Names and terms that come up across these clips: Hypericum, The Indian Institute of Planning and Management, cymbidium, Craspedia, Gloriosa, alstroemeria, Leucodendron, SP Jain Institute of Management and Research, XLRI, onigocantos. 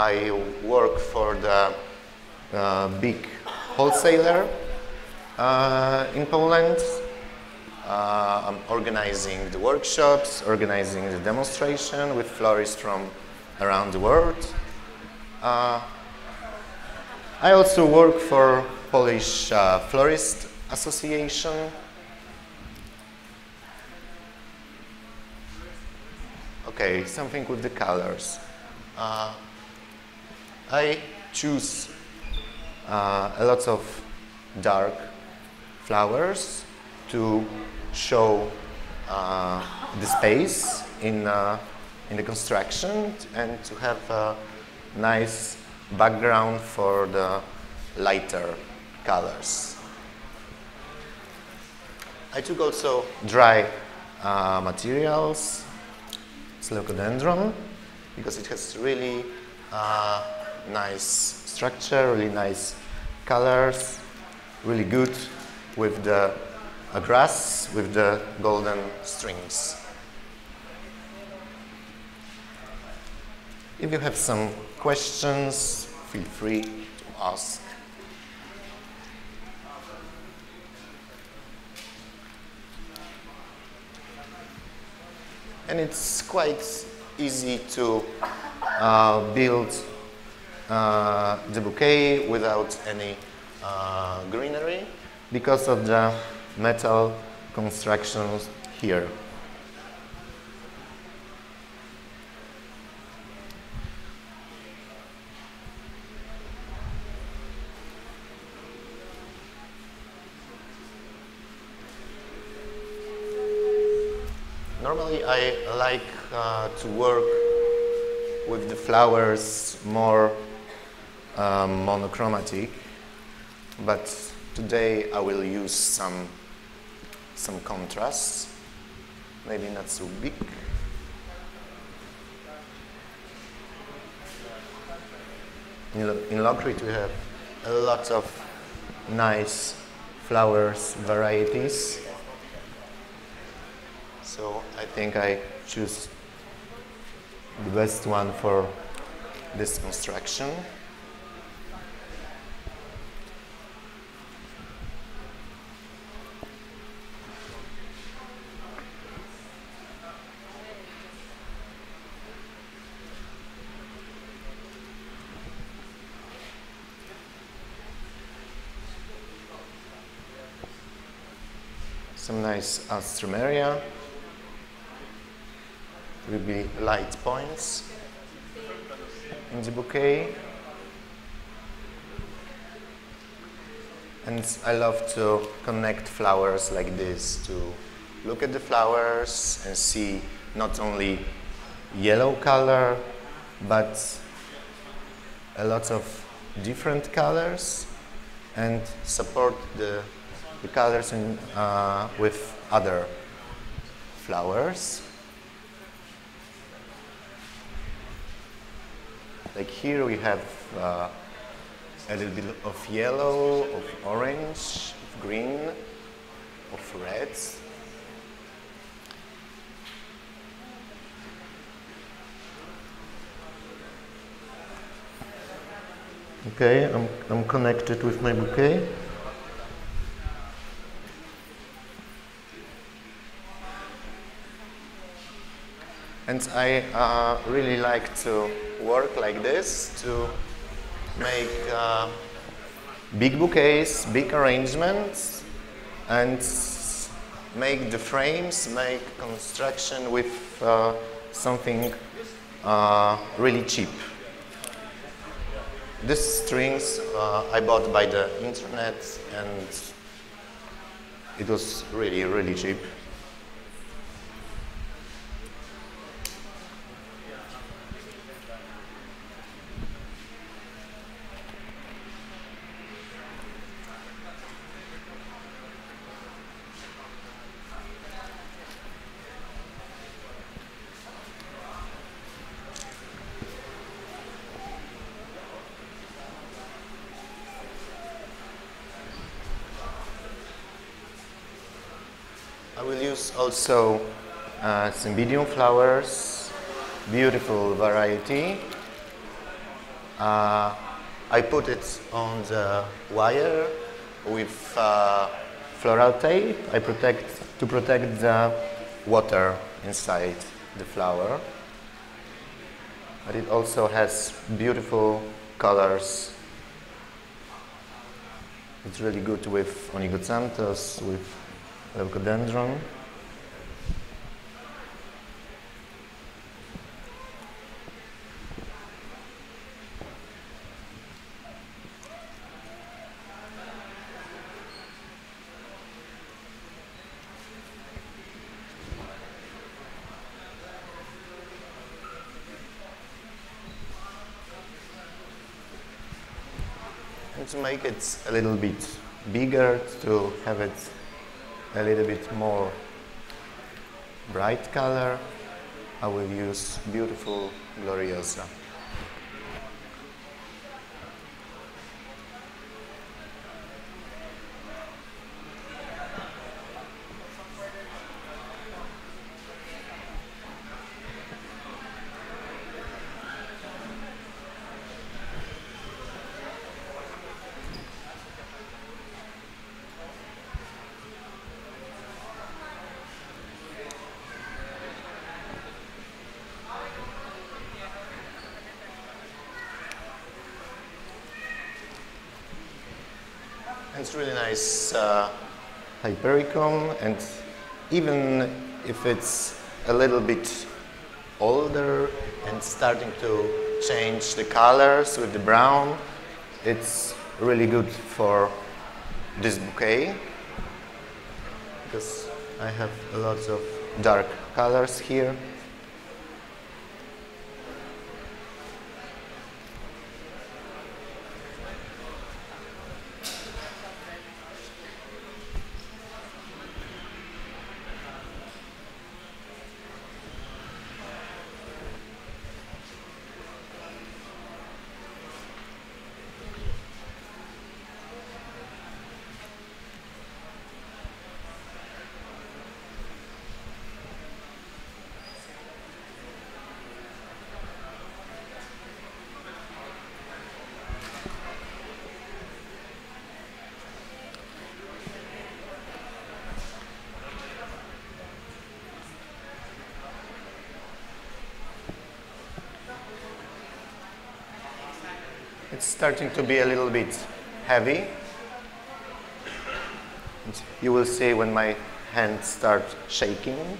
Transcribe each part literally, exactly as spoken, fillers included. I work for the uh, big wholesaler uh, in Poland. Uh, I'm organizing the workshops, organizing the demonstration with florists from around the world. Uh, I also work for Polish uh, Florist Association. Okay, something with the colors. Uh, I choose uh, a lot of dark flowers to show uh, the space in, uh, in the construction and to have a nice background for the lighter colors. I took also dry uh, materials. It's leucodendron because it has really uh, nice structure, really nice colors, really good with the A grass with the golden strings. If you have some questions, feel free to ask. And it's quite easy to uh, build uh, the bouquet without any uh, greenery because of the metal constructions here. Normally I like uh, to work with the flowers more um, monochromatic, but today I will use some some contrast, maybe not so big. In, in Leucodendron we have a lot of nice flowers varieties, so I think I choose the best one for this construction. Some nice alstroemeria will be light points in the bouquet, and I love to connect flowers like this, to look at the flowers and see not only yellow color but a lot of different colors and support the the colors in, uh, with other flowers. Like here we have uh, a little bit of yellow, of orange, of green, of red. Okay, I'm, I'm connected with my bouquet. And I uh, really like to work like this, to make uh, big bouquets, big arrangements, and make the frames, make construction with uh, something uh, really cheap. These strings uh, I bought by the internet, and it was really, really cheap. I will use also uh, cymbidium flowers, beautiful variety. Uh, I put it on the wire with uh, floral tape. I protect to protect the water inside the flower. But it also has beautiful colors. It's really good with onigocantos, with leucodendron. To make it a little bit bigger, to have it a little bit more bright color, I will use beautiful Gloriosa. It's really nice uh, Hypericum, and even if it's a little bit older and starting to change the colors with the brown, it's really good for this bouquet because I have lots of dark colors here. It's starting to be a little bit heavy. And you will see when my hands start shaking.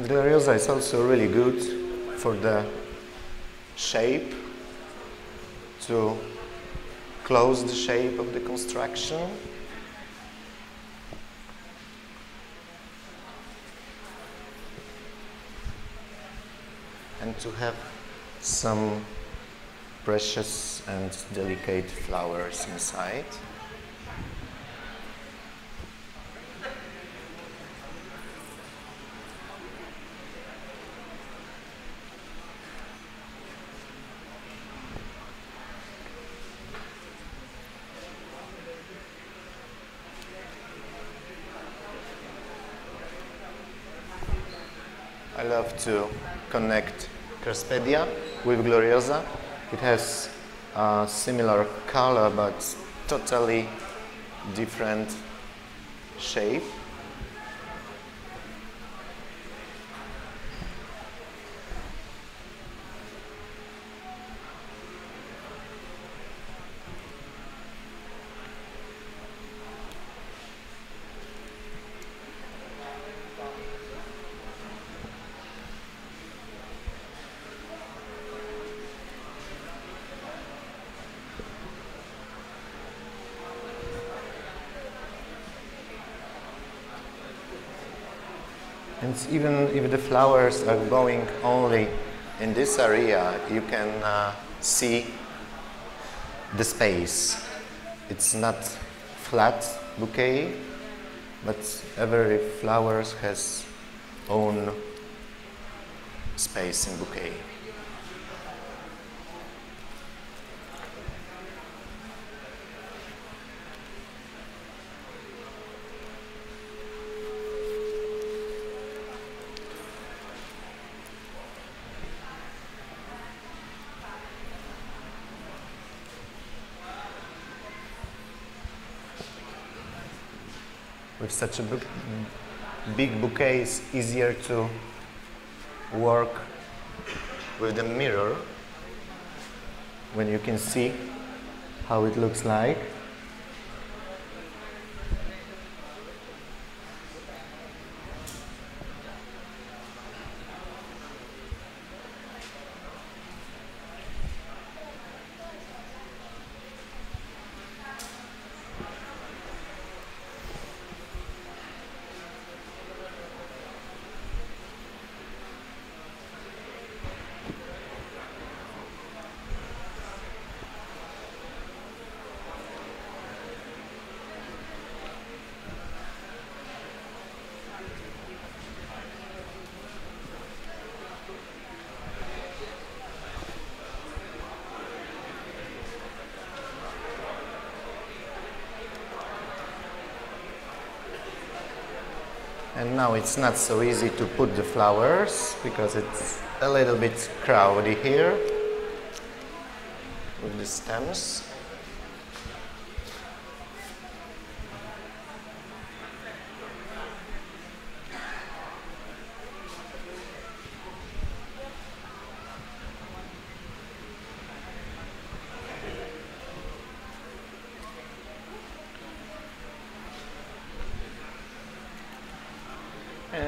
Gloriosa is also really good for the shape, to close the shape of the construction. And to have some precious and delicate flowers inside. I love to connect Craspedia with Gloriosa. It has a similar color but totally different shape. And even if the flowers are going only in this area, you can uh, see the space. It's not flat bouquet, but every flower has own space in bouquet. With such a bu big bouquet, it's easier to work with the mirror when you can see how it looks like. And now it's not so easy to put the flowers because it's a little bit crowded here with the stems.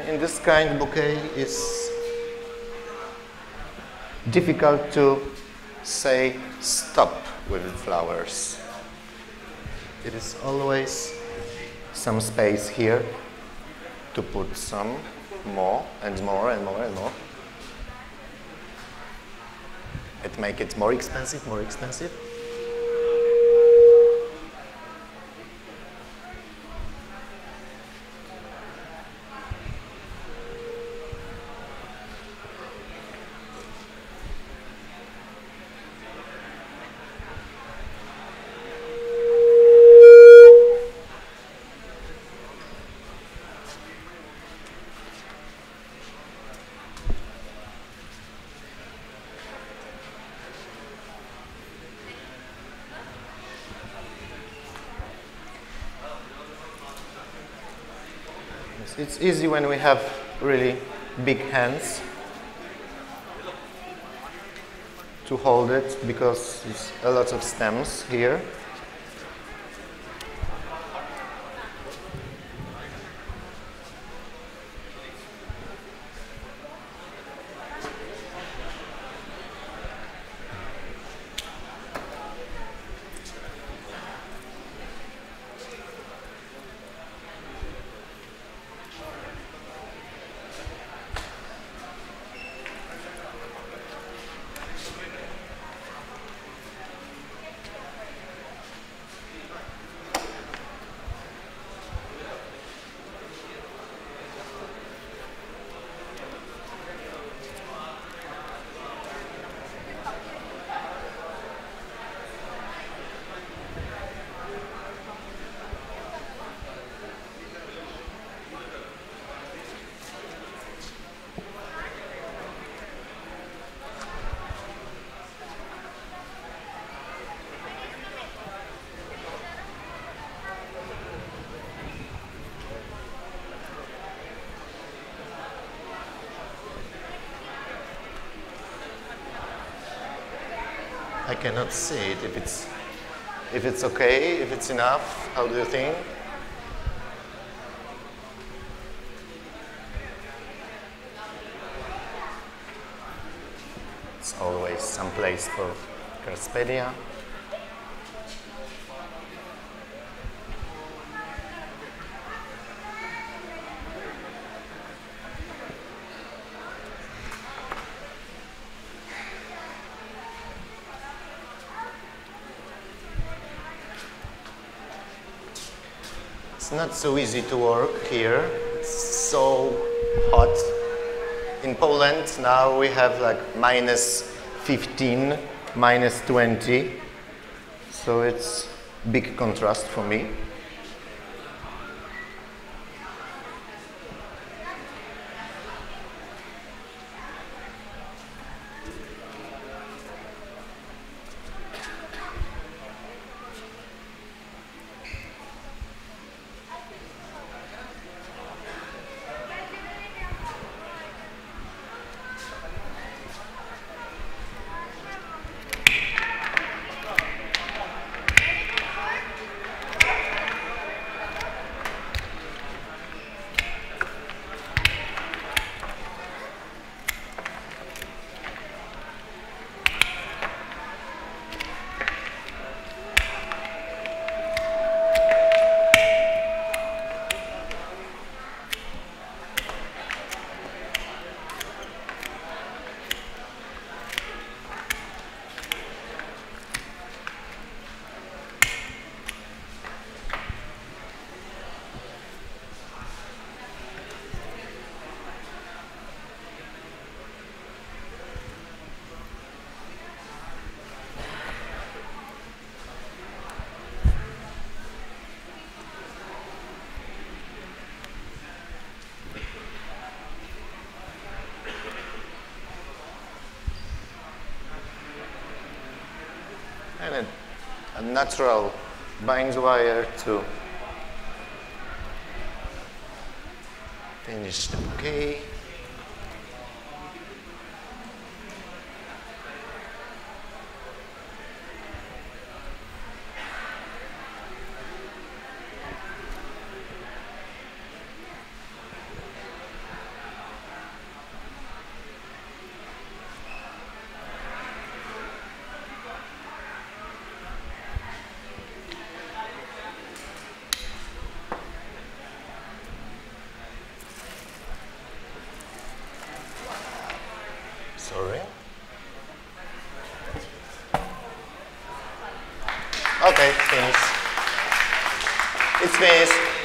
In this kind of bouquet, it's difficult to say stop with the flowers. It is always some space here to put some more and more and more and more. It makes it more expensive, more expensive. It's easy when we have really big hands to hold it because it's a lot of stems here. I cannot see it. If it's, if it's okay, if it's enough, how do you think? It's always some place for Craspedia. It's not so easy to work here. It's so hot. In Poland now we have like minus fifteen, minus twenty. So it's big contrast for me. A natural bind wire to finish the bouquet. Okay, finished. It's finished.